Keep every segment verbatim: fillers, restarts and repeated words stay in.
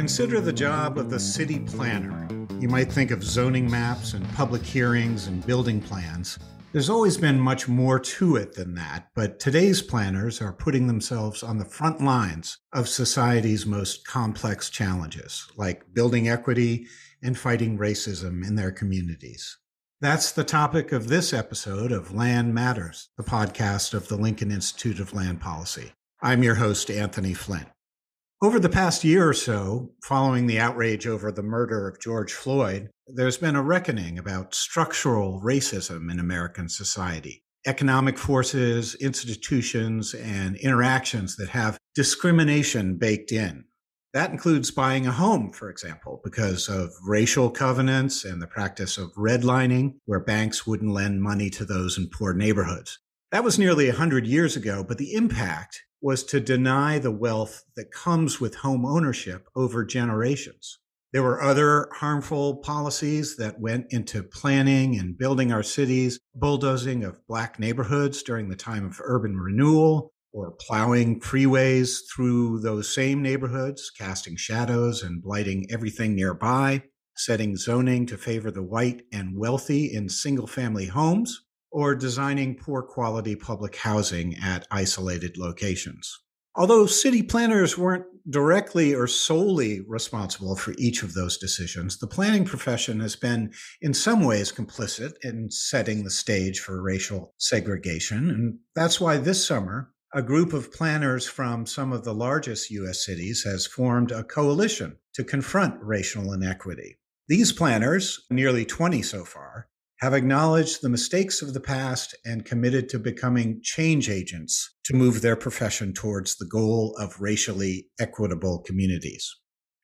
Consider the job of the city planner. You might think of zoning maps and public hearings and building plans. There's always been much more to it than that, but today's planners are putting themselves on the front lines of society's most complex challenges, like building equity and fighting racism in their communities. That's the topic of this episode of Land Matters, the podcast of the Lincoln Institute of Land Policy. I'm your host, Anthony Flint. Over the past year or so, following the outrage over the murder of George Floyd, there's been a reckoning about structural racism in American society, economic forces, institutions, and interactions that have discrimination baked in. That includes buying a home, for example, because of racial covenants and the practice of redlining, where banks wouldn't lend money to those in poor neighborhoods. That was nearly one hundred years ago, but the impact was to deny the wealth that comes with home ownership over generations. There were other harmful policies that went into planning and building our cities, bulldozing of Black neighborhoods during the time of urban renewal, or plowing freeways through those same neighborhoods, casting shadows and blighting everything nearby, setting zoning to favor the white and wealthy in single-family homes, or designing poor quality public housing at isolated locations. Although city planners weren't directly or solely responsible for each of those decisions, the planning profession has been in some ways complicit in setting the stage for racial segregation. And that's why this summer, a group of planners from some of the largest U S cities has formed a coalition to confront racial inequity. These planners, nearly twenty so far, have acknowledged the mistakes of the past and committed to becoming change agents to move their profession towards the goal of racially equitable communities.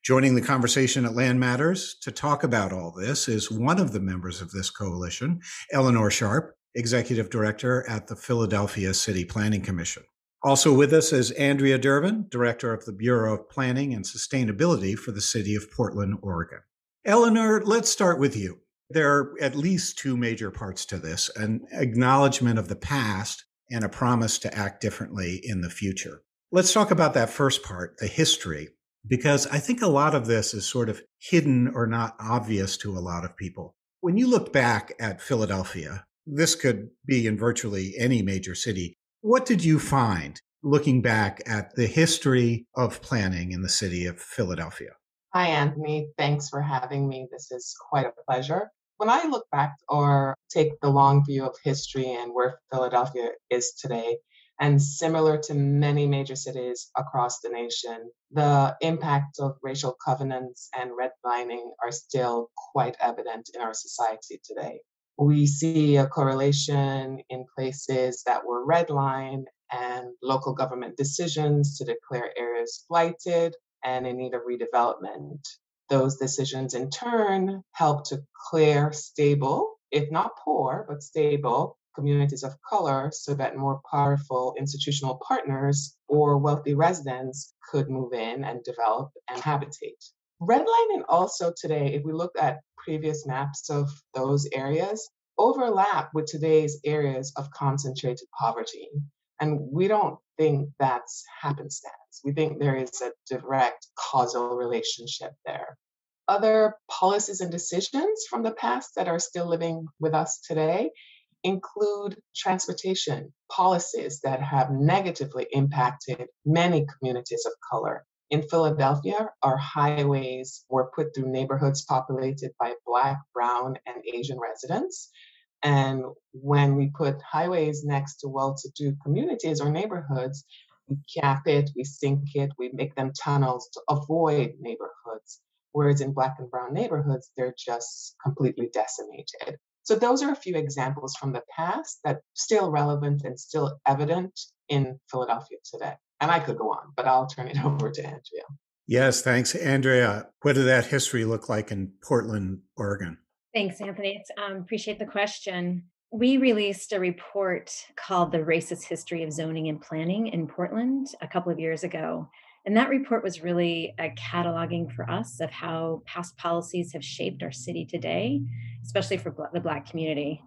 Joining the conversation at Land Matters to talk about all this is one of the members of this coalition, Eleanor Sharp, Executive Director at the Philadelphia City Planning Commission. Also with us is Andrea Durbin, Director of the Bureau of Planning and Sustainability for the City of Portland, Oregon. Eleanor, let's start with you. There are at least two major parts to this, an acknowledgement of the past and a promise to act differently in the future. Let's talk about that first part, the history, because I think a lot of this is sort of hidden or not obvious to a lot of people. When you look back at Philadelphia, this could be in virtually any major city. What did you find looking back at the history of planning in the city of Philadelphia? Hi, Anthony. Thanks for having me. This is quite a pleasure. When I look back or take the long view of history and where Philadelphia is today, and similar to many major cities across the nation, the impact of racial covenants and redlining are still quite evident in our society today. We see a correlation in places that were redlined and local government decisions to declare areas blighted and in need of redevelopment. Those decisions in turn help to clear stable, if not poor, but stable communities of color so that more powerful institutional partners or wealthy residents could move in and develop and habitate. Redlining also today, if we look at previous maps of those areas, overlap with today's areas of concentrated poverty. And we don't think that's happenstance. We think there is a direct causal relationship there. Other policies and decisions from the past that are still living with us today include transportation policies that have negatively impacted many communities of color. In Philadelphia, our highways were put through neighborhoods populated by Black, Brown, and Asian residents. And when we put highways next to well-to-do communities or neighborhoods, we cap it, we sink it, we make them tunnels to avoid neighborhoods. Whereas in Black and Brown neighborhoods, they're just completely decimated. So those are a few examples from the past that are still relevant and still evident in Philadelphia today. And I could go on, but I'll turn it over to Andrea. Yes, thanks. Andrea, what did that history look like in Portland, Oregon? Thanks, Anthony. Um, appreciate the question. We released a report called The Racist History of Zoning and Planning in Portland a couple of years ago. And that report was really a cataloging for us of how past policies have shaped our city today, especially for the Black community.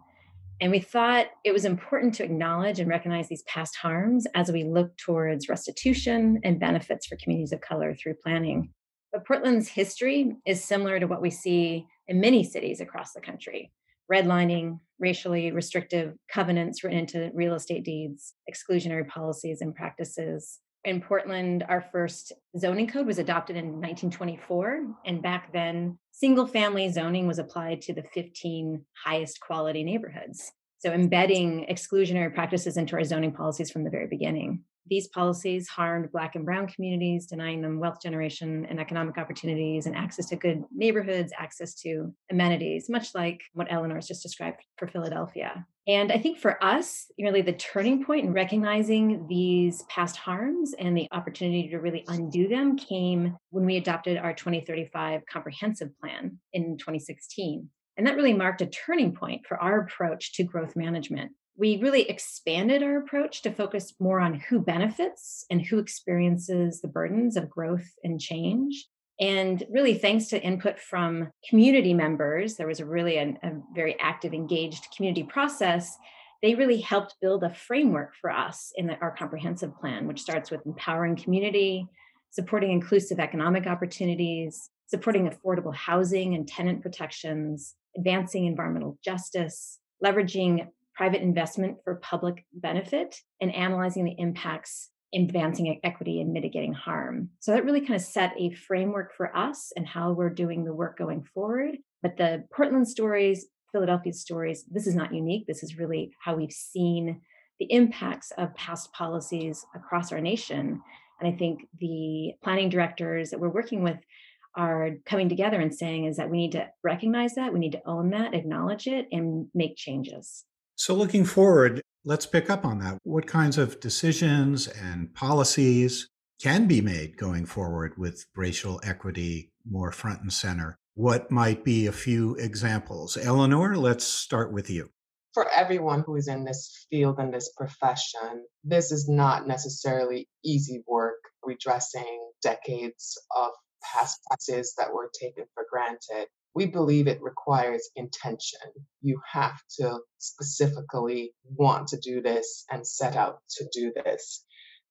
And we thought it was important to acknowledge and recognize these past harms as we look towards restitution and benefits for communities of color through planning. But Portland's history is similar to what we see in many cities across the country. Redlining, racially restrictive covenants written into real estate deeds, exclusionary policies and practices. In Portland, our first zoning code was adopted in nineteen twenty-four. And back then, single family zoning was applied to the fifteen highest quality neighborhoods. So embedding exclusionary practices into our zoning policies from the very beginning. These policies harmed Black and Brown communities, denying them wealth generation and economic opportunities and access to good neighborhoods, access to amenities, much like what Eleanor's just described for Philadelphia. And I think for us, really the turning point in recognizing these past harms and the opportunity to really undo them came when we adopted our twenty thirty-five comprehensive plan in twenty sixteen. And that really marked a turning point for our approach to growth management. We really expanded our approach to focus more on who benefits and who experiences the burdens of growth and change. And really, thanks to input from community members, there was a really an, a very active, engaged community process. They really helped build a framework for us in the, our comprehensive plan, which starts with empowering community, supporting inclusive economic opportunities, supporting affordable housing and tenant protections, advancing environmental justice, leveraging private investment for public benefit, and analyzing the impacts, advancing equity and mitigating harm. So that really kind of set a framework for us and how we're doing the work going forward. But the Portland stories, Philadelphia stories, this is not unique. This is really how we've seen the impacts of past policies across our nation. And I think the planning directors that we're working with are coming together and saying is that we need to recognize that, we need to own that, acknowledge it, and make changes. So looking forward, let's pick up on that. What kinds of decisions and policies can be made going forward with racial equity more front and center? What might be a few examples? Eleanor, let's start with you. For everyone who is in this field and this profession, this is not necessarily easy work redressing decades of past practices that were taken for granted. We believe it requires intention. You have to specifically want to do this and set out to do this.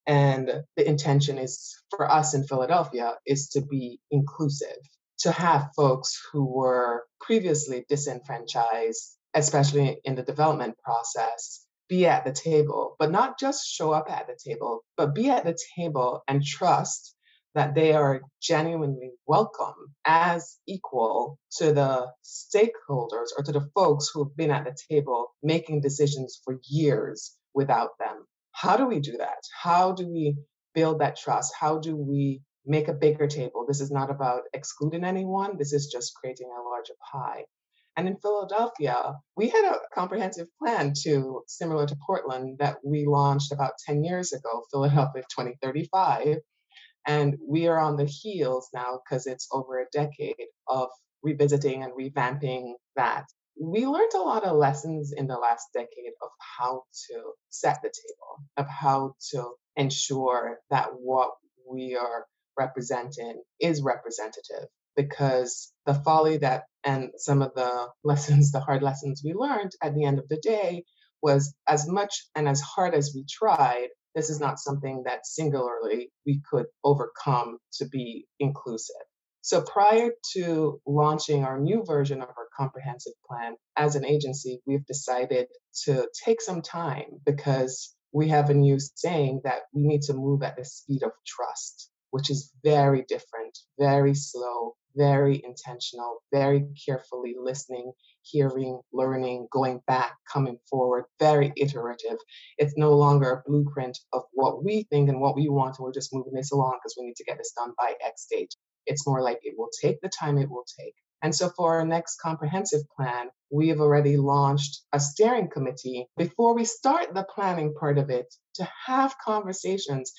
And the intention is, for us in Philadelphia, is to be inclusive, to have folks who were previously disenfranchised, especially in the development process, be at the table, but not just show up at the table, but be at the table and trust that they are genuinely welcome as equal to the stakeholders or to the folks who have been at the table making decisions for years without them. How do we do that? How do we build that trust? How do we make a bigger table? This is not about excluding anyone. This is just creating a larger pie. And in Philadelphia, we had a comprehensive plan to, similar to Portland, that we launched about ten years ago, Philadelphia twenty thirty-five. And we are on the heels now, because it's over a decade of revisiting and revamping that. We learned a lot of lessons in the last decade of how to set the table, of how to ensure that what we are representing is representative, because the folly that and some of the lessons, the hard lessons we learned at the end of the day was, as much and as hard as we tried, this is not something that singularly we could overcome to be inclusive. So prior to launching our new version of our comprehensive plan, as an agency, we've decided to take some time, because we have a new saying that we need to move at the speed of trust, which is very different, very slow, very intentional, very carefully listening, hearing, learning, going back, coming forward, very iterative. It's no longer a blueprint of what we think and what we want, and we're just moving this along because we need to get this done by X date. It's more like it will take the time it will take. And so for our next comprehensive plan, we have already launched a steering committee before we start the planning part of it to have conversations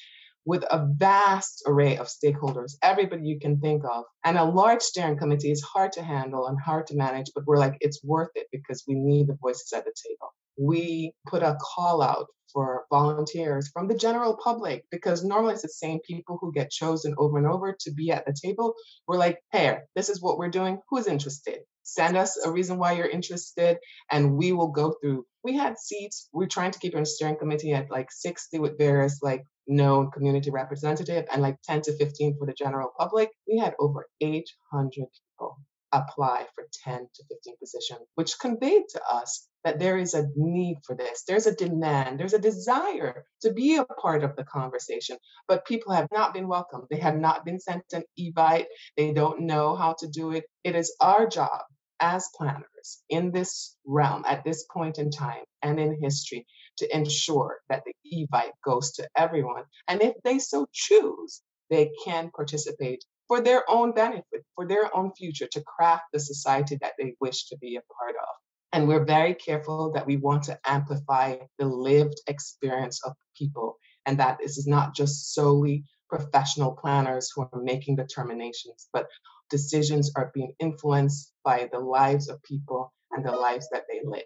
with a vast array of stakeholders, everybody you can think of. And a large steering committee is hard to handle and hard to manage, but we're like, it's worth it because we need the voices at the table. We put a call out for volunteers from the general public, because normally it's the same people who get chosen over and over to be at the table. We're like, hey, this is what we're doing. Who's interested? Send us a reason why you're interested, and we will go through. We had seats. We're trying to keep our steering committee at like sixty with various like known community representative and like ten to fifteen for the general public, we had over eight hundred people apply for ten to fifteen positions, which conveyed to us that there is a need for this. There's a demand, there's a desire to be a part of the conversation, but people have not been welcomed. They have not been sent an e-bite. They don't know how to do it. It is our job as planners in this realm at this point in time and in history to ensure that the e-bite goes to everyone. And if they so choose, they can participate for their own benefit, for their own future, to craft the society that they wish to be a part of. And we're very careful that we want to amplify the lived experience of people, and that this is not just solely professional planners who are making determinations, but decisions are being influenced by the lives of people and the lives that they live.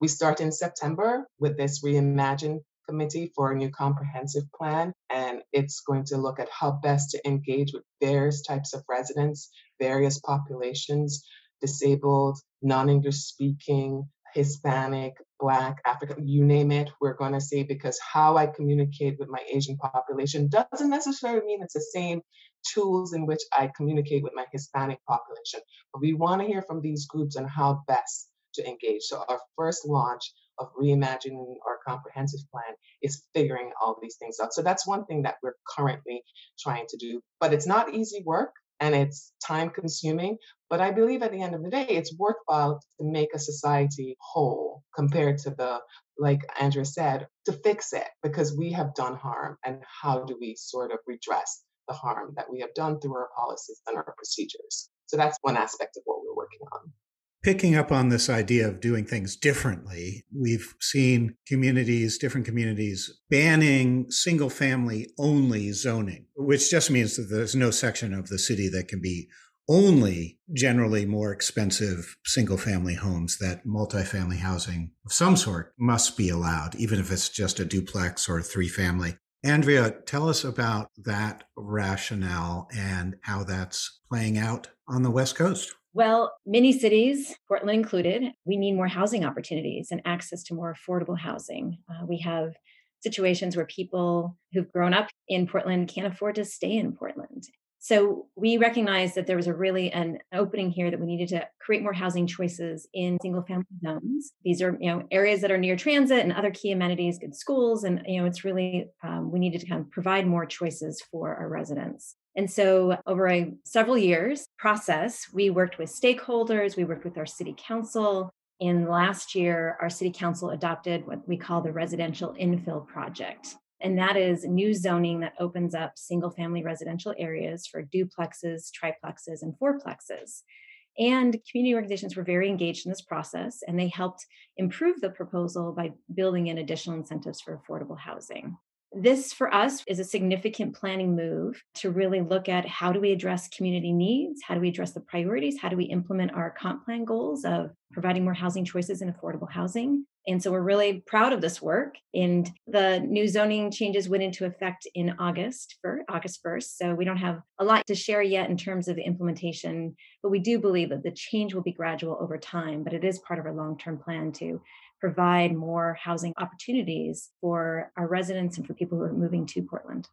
We start in September with this reimagined committee for a new comprehensive plan, and it's going to look at how best to engage with various types of residents, various populations, disabled, non-English speaking, Hispanic, Black, African, you name it, we're going to see, because how I communicate with my Asian population doesn't necessarily mean it's the same tools in which I communicate with my Hispanic population. But we want to hear from these groups on how best to engage. So our first launch of reimagining our comprehensive plan is figuring all these things out. So that's one thing that we're currently trying to do. But it's not easy work. And it's time consuming, but I believe at the end of the day, it's worthwhile to make a society whole compared to the, like Andrea said, to fix it because we have done harm. And how do we sort of redress the harm that we have done through our policies and our procedures? So that's one aspect of what we're working on. Picking up on this idea of doing things differently, we've seen communities, different communities, banning single-family only zoning, which just means that there's no section of the city that can be only generally more expensive single-family homes, that multifamily housing of some sort must be allowed, even if it's just a duplex or a three-family. Andrea, tell us about that rationale and how that's playing out on the West Coast. Well, many cities, Portland included, we need more housing opportunities and access to more affordable housing. Uh, we have situations where people who've grown up in Portland can't afford to stay in Portland. So we recognized that there was a really an opening here that we needed to create more housing choices in single family zones. These are, you know, areas that are near transit and other key amenities, good schools. And, you know, it's really, um, we needed to kind of provide more choices for our residents. And so over a several years process, we worked with stakeholders, we worked with our city council. And last year, our city council adopted what we call the residential infill project. And that is new zoning that opens up single family residential areas for duplexes, triplexes, and fourplexes. And community organizations were very engaged in this process, and they helped improve the proposal by building in additional incentives for affordable housing. This for us is a significant planning move to really look at how do we address community needs? How do we address the priorities? How do we implement our comp plan goals of providing more housing choices and affordable housing? And so we're really proud of this work. And the new zoning changes went into effect in August for August first. So we don't have a lot to share yet in terms of the implementation, but we do believe that the change will be gradual over time, but it is part of our long-term plan to provide more housing opportunities for our residents and for people who are moving to Portland.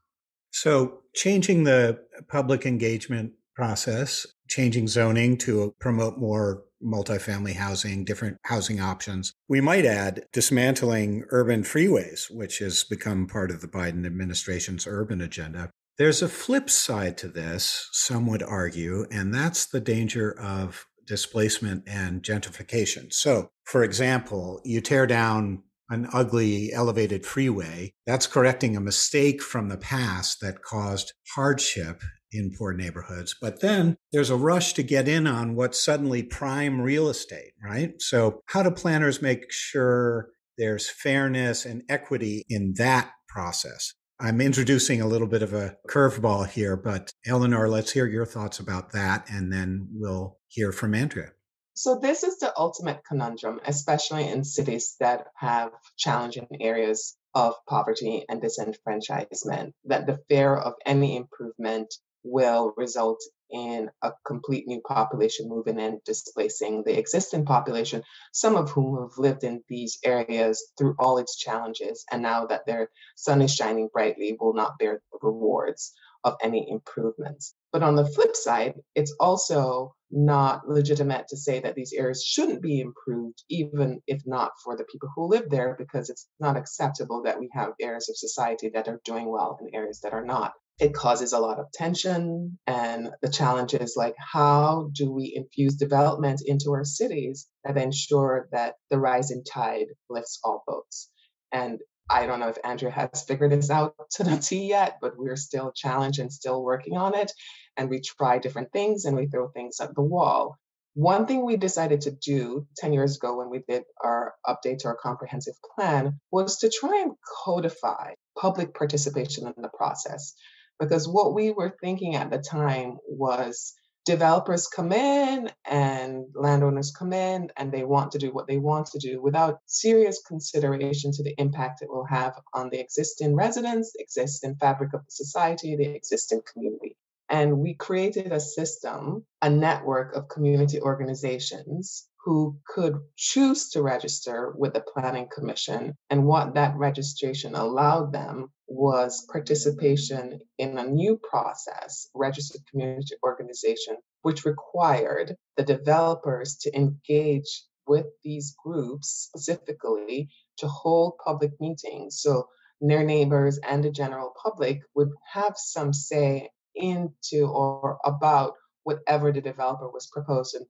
So changing the public engagement process, changing zoning to promote more multifamily housing, different housing options. We might add dismantling urban freeways, which has become part of the Biden administration's urban agenda. There's a flip side to this, some would argue, and that's the danger of displacement and gentrification. So, for example, you tear down an ugly elevated freeway, that's correcting a mistake from the past that caused hardship in poor neighborhoods. But then there's a rush to get in on what's suddenly prime real estate, right? So how do planners make sure there's fairness and equity in that process? I'm introducing a little bit of a curveball here, but Eleanor, let's hear your thoughts about that, and then we'll hear from Andrea. So this is the ultimate conundrum, especially in cities that have challenging areas of poverty and disenfranchisement, that the fear of any improvement will result in a complete new population moving in, displacing the existing population, some of whom have lived in these areas through all its challenges, and now that their sun is shining brightly, will not bear the rewards of any improvements. But on the flip side, it's also not legitimate to say that these areas shouldn't be improved, even if not for the people who live there, because it's not acceptable that we have areas of society that are doing well and areas that are not. It causes a lot of tension, and the challenge is, like, how do we infuse development into our cities and ensure that the rising tide lifts all boats? And I don't know if Andrea has figured this out to the T yet, but we're still challenged and still working on it. And we try different things and we throw things at the wall. One thing we decided to do ten years ago when we did our update to our comprehensive plan was to try and codify public participation in the process. Because what we were thinking at the time was developers come in and landowners come in and they want to do what they want to do without serious consideration to the impact it will have on the existing residents, the existing fabric of the society, the existing community. And we created a system, a network of community organizations who could choose to register with the Planning Commission. And what that registration allowed them was participation in a new process, registered community organization, which required the developers to engage with these groups specifically to hold public meetings. So their neighbors and the general public would have some say into or about whatever the developer was proposing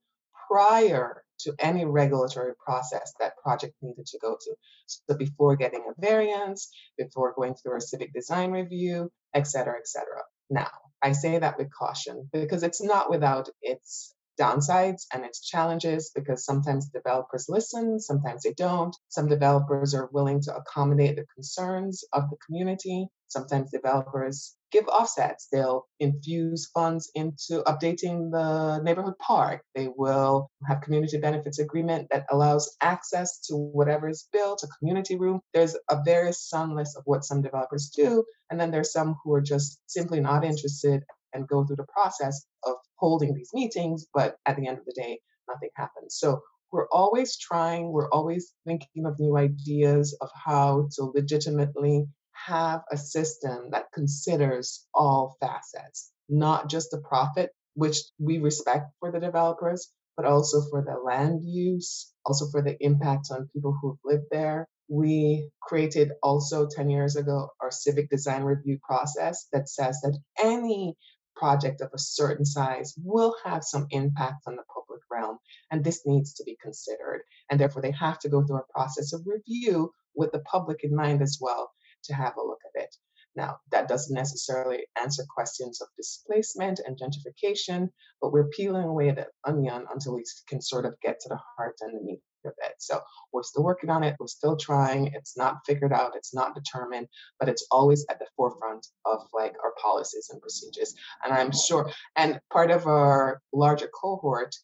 prior to any regulatory process that project needed to go to. So before getting a variance, before going through a civic design review, et cetera, et cetera. Now, I say that with caution because it's not without its downsides and its challenges, because sometimes developers listen, sometimes they don't. Some developers are willing to accommodate the concerns of the community. Sometimes developers give offsets. They'll infuse funds into updating the neighborhood park. They will have community benefits agreement that allows access to whatever is built, a community room. There's a very sum list of what some developers do. And then there's some who are just simply not interested and go through the process of holding these meetings. But at the end of the day, nothing happens. So we're always trying. We're always thinking of new ideas of how to legitimately have a system that considers all facets, not just the profit, which we respect for the developers, but also for the land use, also for the impact on people who've lived there. We created also ten years ago our civic design review process that says that any project of a certain size will have some impact on the public realm, and this needs to be considered. And therefore, they have to go through a process of review with the public in mind as well, to have a look at it. Now, that doesn't necessarily answer questions of displacement and gentrification, but we're peeling away the onion until we can sort of get to the heart and the meat of it. So we're still working on it. We're still trying. It's not figured out. It's not determined, but it's always at the forefront of, like, our policies and procedures. And I'm sure, and part of our larger cohort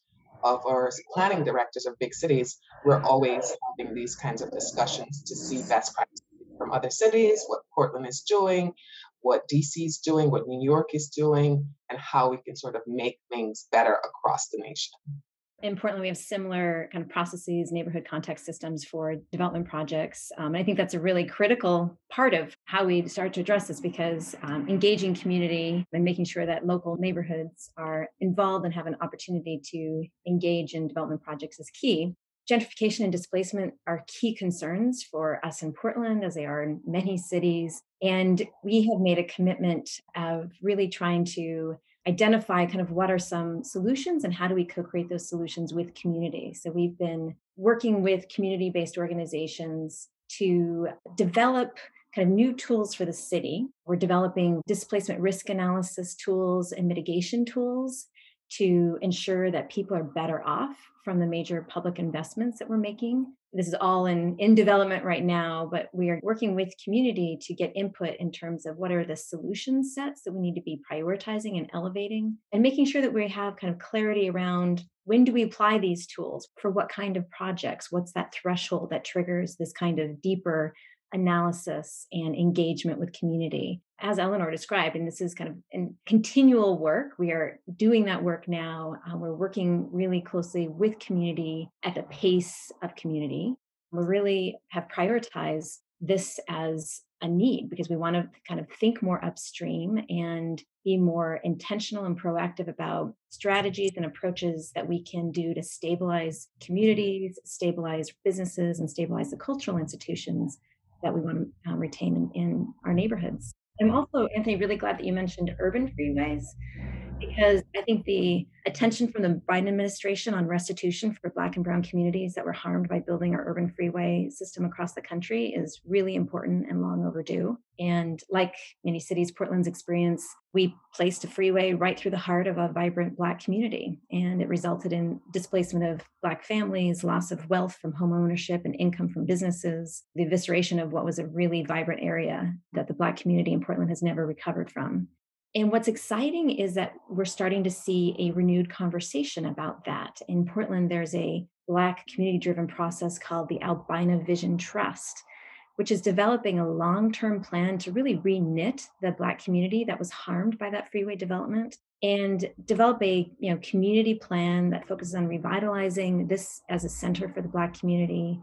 of our planning directors of big cities, we're always having these kinds of discussions to see best practices from other cities, what Portland is doing, what D C is doing, what New York is doing, and how we can sort of make things better across the nation. In Portland, we have similar kind of processes, neighborhood context systems for development projects. Um, and I think that's a really critical part of how we start to address this, because um, engaging community and making sure that local neighborhoods are involved and have an opportunity to engage in development projects is key. Gentrification and displacement are key concerns for us in Portland, as they are in many cities. And we have made a commitment of really trying to identify kind of what are some solutions and how do we co-create those solutions with community. So we've been working with community-based organizations to develop kind of new tools for the city. We're developing displacement risk analysis tools and mitigation tools to ensure that people are better off from the major public investments that we're making. This is all in, in development right now, but we are working with community to get input in terms of what are the solution sets that we need to be prioritizing and elevating, and making sure that we have kind of clarity around when do we apply these tools, for what kind of projects, what's that threshold that triggers this kind of deeper analysis and engagement with community. As Eleanor described, and this is kind of in continual work, we are doing that work now. Uh, we're working really closely with community at the pace of community. We really have prioritized this as a need because we want to kind of think more upstream and be more intentional and proactive about strategies and approaches that we can do to stabilize communities, stabilize businesses, and stabilize the cultural institutions that we want to uh, retain in, in our neighborhoods. I'm also, Anthony, really glad that you mentioned urban freeways, because I think the attention from the Biden administration on restitution for Black and Brown communities that were harmed by building our urban freeway system across the country is really important and long overdue. And like many cities, Portland's experience, we placed a freeway right through the heart of a vibrant Black community, and it resulted in displacement of Black families, loss of wealth from homeownership and income from businesses, the evisceration of what was a really vibrant area that the Black community in Portland has never recovered from. And what's exciting is that we're starting to see a renewed conversation about that. In Portland, there's a Black community-driven process called the Albina Vision Trust, which is developing a long-term plan to really re-knit the Black community that was harmed by that freeway development and develop a you know, community plan that focuses on revitalizing this as a center for the Black community,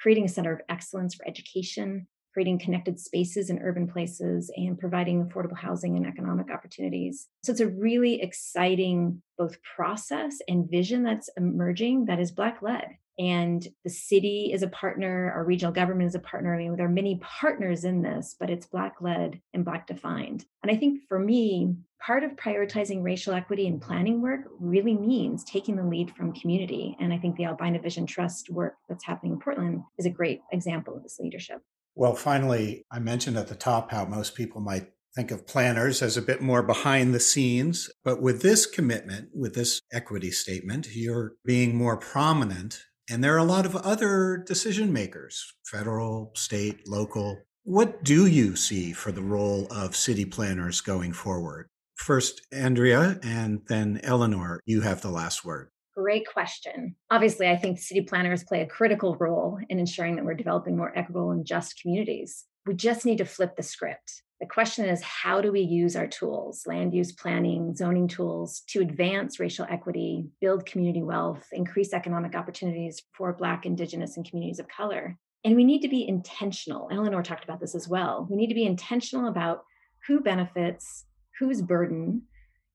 creating a center of excellence for education, creating connected spaces in urban places, and providing affordable housing and economic opportunities. So it's a really exciting both process and vision that's emerging that is Black-led. And the city is a partner, our regional government is a partner. I mean, there are many partners in this, but it's Black-led and Black-defined. And I think for me, part of prioritizing racial equity in planning work really means taking the lead from community. And I think the Albina Vision Trust work that's happening in Portland is a great example of this leadership. Well, finally, I mentioned at the top how most people might think of planners as a bit more behind the scenes. But with this commitment, with this equity statement, you're being more prominent. And there are a lot of other decision makers, federal, state, local. What do you see for the role of city planners going forward? First, Andrea, and then Eleanor, you have the last word. Great question. Obviously, I think city planners play a critical role in ensuring that we're developing more equitable and just communities. We just need to flip the script. The question is, how do we use our tools, land use planning, zoning tools, to advance racial equity, build community wealth, increase economic opportunities for Black, Indigenous, and communities of color? And we need to be intentional. Eleanor talked about this as well. We need to be intentional about who benefits, whose burden,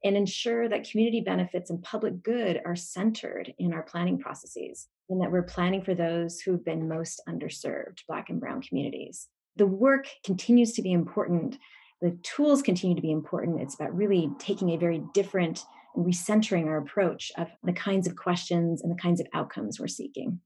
and ensure that community benefits and public good are centered in our planning processes, and that we're planning for those who've been most underserved, Black and Brown communities. The work continues to be important. The tools continue to be important. It's about really taking a very different and recentering our approach of the kinds of questions and the kinds of outcomes we're seeking.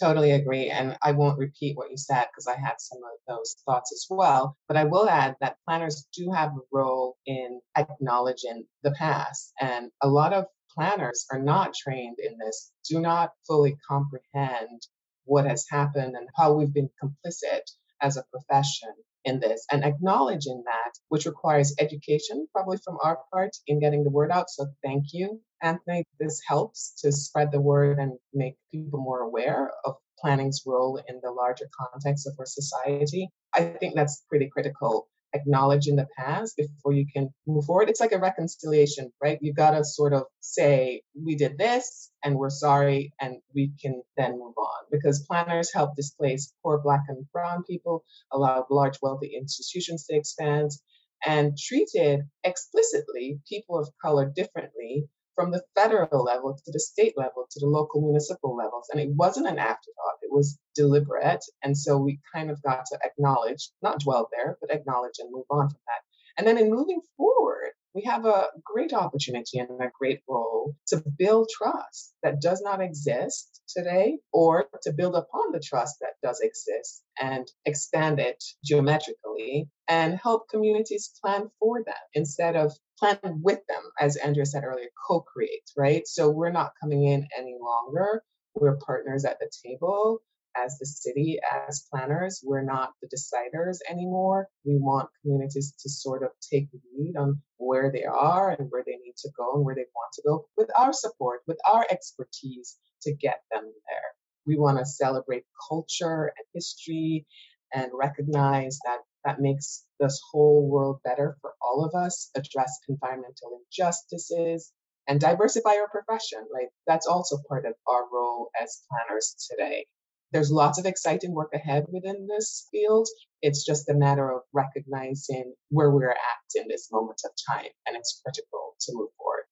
Totally agree. And I won't repeat what you said because I had some of those thoughts as well. But I will add that planners do have a role in acknowledging the past. And a lot of planners are not trained in this, do not fully comprehend what has happened and how we've been complicit as a profession in this, and acknowledging that, which requires education, probably from our part, in getting the word out. So thank you, Anthony. This helps to spread the word and make people more aware of planning's role in the larger context of our society. I think that's pretty critical. Acknowledging the past before you can move forward. It's like a reconciliation, right? You got to sort of say, we did this and we're sorry, and we can then move on, because planners help displace poor Black and Brown people, allow large wealthy institutions to expand, and treated explicitly people of color differently from the federal level to the state level to the local municipal levels. And it wasn't an afterthought. It was deliberate. And so we kind of got to acknowledge, not dwell there, but acknowledge and move on from that. And then in moving forward, we have a great opportunity and a great role to build trust that does not exist today, or to build upon the trust that does exist and expand it geometrically and help communities plan for them instead of plan with them, as Andrea said earlier, co-create, right? So we're not coming in any longer. We're partners at the table. As the city, as planners, we're not the deciders anymore. We want communities to sort of take lead on where they are and where they need to go and where they want to go with our support, with our expertise to get them there. We want to celebrate culture and history and recognize that that makes this whole world better for all of us, address environmental injustices, and diversify our profession. Like, that's also part of our role as planners today. There's lots of exciting work ahead within this field. It's just a matter of recognizing where we're at in this moment of time, and it's critical to move forward.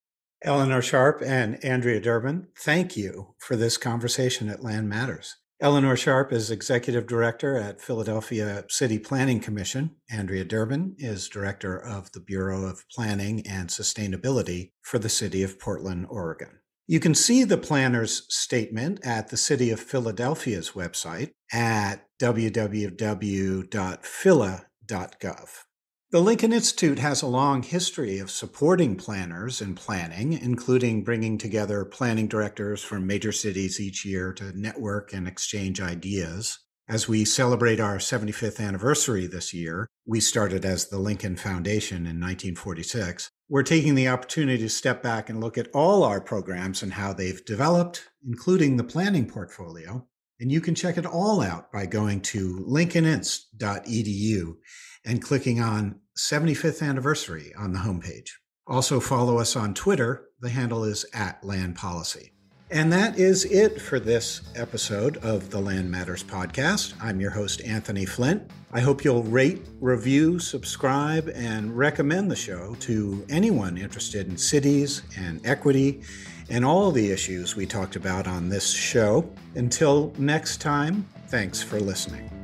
Eleanor Sharp and Andrea Durbin, thank you for this conversation at Land Matters. Eleanor Sharp is Executive Director at Philadelphia City Planning Commission. Andrea Durbin is Director of the Bureau of Planning and Sustainability for the City of Portland, Oregon. You can see the planner's statement at the City of Philadelphia's website at w w w dot phila dot gov. The Lincoln Institute has a long history of supporting planners in planning, including bringing together planning directors from major cities each year to network and exchange ideas. As we celebrate our seventy-fifth anniversary this year, we started as the Lincoln Foundation in nineteen forty-six. We're taking the opportunity to step back and look at all our programs and how they've developed, including the planning portfolio. And you can check it all out by going to lincoln inst dot e d u and clicking on seventy-fifth anniversary on the homepage. Also follow us on Twitter. The handle is at Land Policy. And that is it for this episode of the Land Matters podcast. I'm your host, Anthony Flint. I hope you'll rate, review, subscribe, and recommend the show to anyone interested in cities and equity and all the issues we talked about on this show. Until next time, thanks for listening.